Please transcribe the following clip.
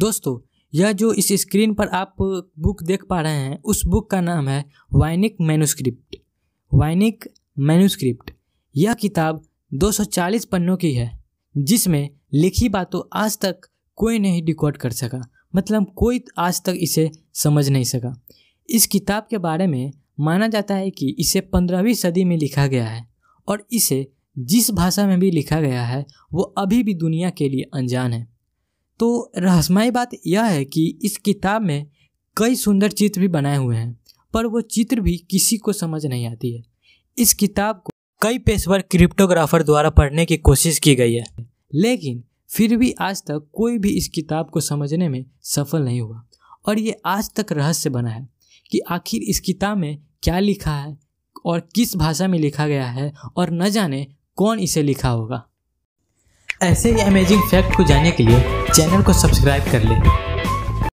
दोस्तों यह जो इस स्क्रीन पर आप बुक देख पा रहे हैं उस बुक का नाम है वॉयनिक मैनुस्क्रिप्ट। वॉयनिक मैनुस्क्रिप्ट यह किताब 240 पन्नों की है जिसमें लिखी बातों आज तक कोई नहीं डिकोड कर सका, मतलब कोई आज तक इसे समझ नहीं सका। इस किताब के बारे में माना जाता है कि इसे 15वीं सदी में लिखा गया है और इसे जिस भाषा में भी लिखा गया है वो अभी भी दुनिया के लिए अनजान है। तो रहस्यमयी बात यह है कि इस किताब में कई सुंदर चित्र भी बनाए हुए हैं पर वो चित्र भी किसी को समझ नहीं आती है। इस किताब को कई पेशेवर क्रिप्टोग्राफर द्वारा पढ़ने की कोशिश की गई है लेकिन फिर भी आज तक कोई भी इस किताब को समझने में सफल नहीं हुआ और ये आज तक रहस्य बना है कि आखिर इस किताब में क्या लिखा है और किस भाषा में लिखा गया है और न जाने कौन इसे लिखा होगा। ऐसे ही अमेजिंग फैक्ट को जानने के लिए चैनल को सब्सक्राइब कर लें।